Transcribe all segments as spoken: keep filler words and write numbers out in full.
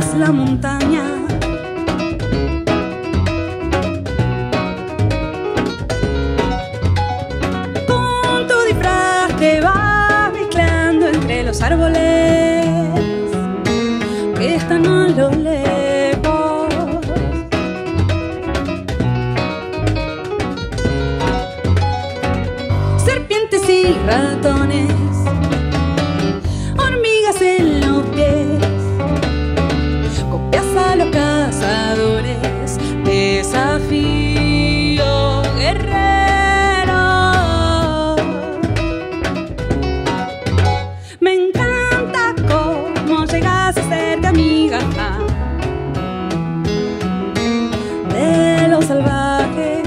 tras la montaña. Con tu disfraz te vas mezclando entre los árboles que están a lo lejos. Serpientes y ratones, hormigas en los pies, copias a los cazadores, desafío guerrero. Me encanta cómo llegas a ser amiga de los salvajes.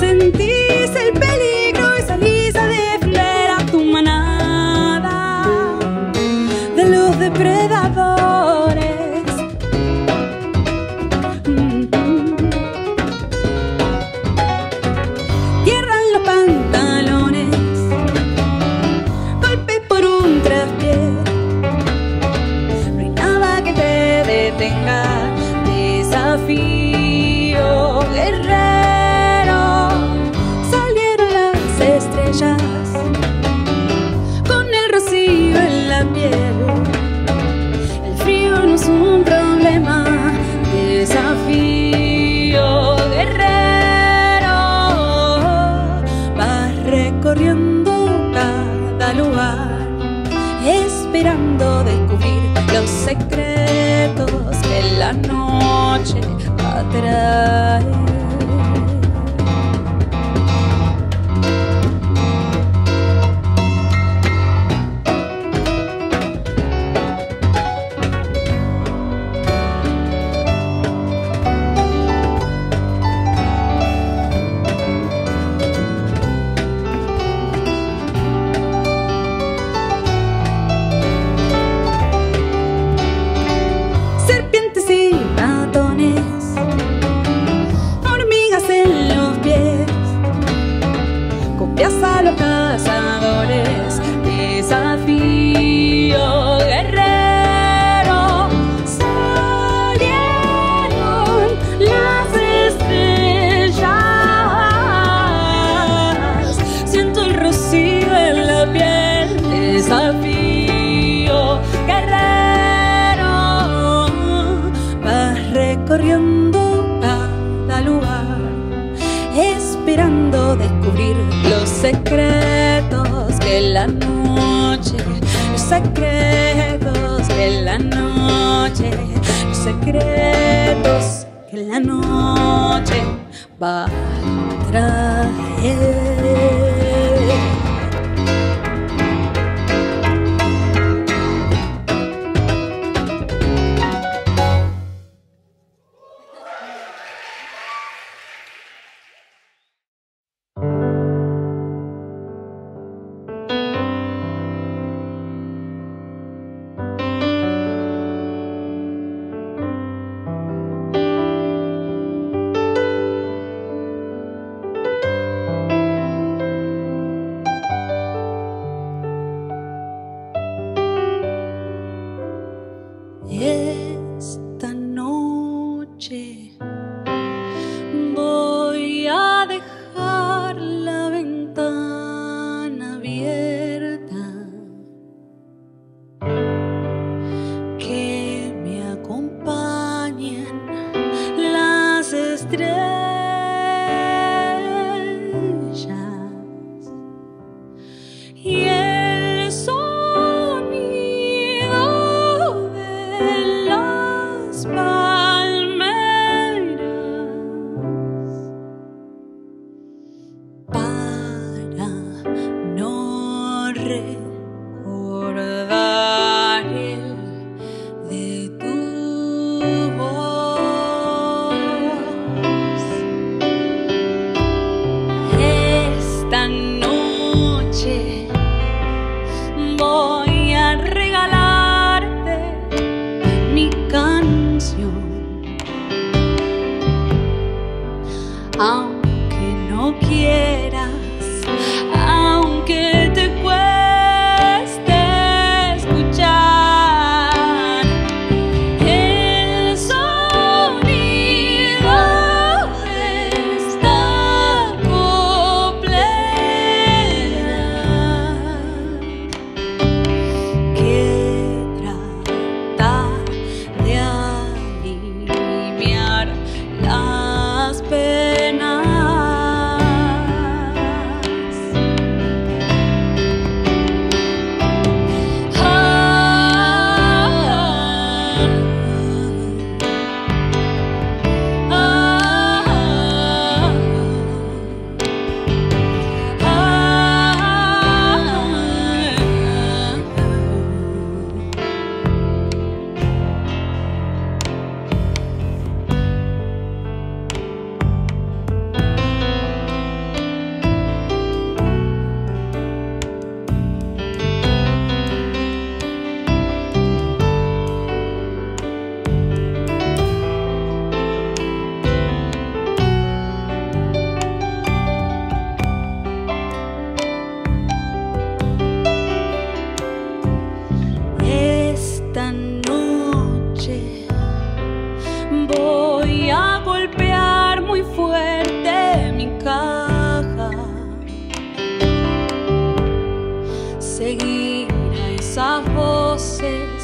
Sentís el peligro y salís a defender a tu manada de los depredadores. Mm-hmm. Cierran los pantalones, golpe por un traspié, no hay nada que te detenga. Desafío guerrero. Desafío guerrero, vas recorriendo cada lugar, esperando descubrir los secretos que la noche atrae. A los cazadores, desafío guerrero. Salieron las estrellas, siento el rocío en la piel. Desafío guerrero, vas recorriendo cada lugar, esperando descubrir los secretos que la noche, los secretos que la noche, los secretos que la noche va a traer. Voy a dejar la ventana abierta que me acompañen las estrellas y el sonido de las palmas. Aunque no quieras, aunque te cueste. seguir a esas voces.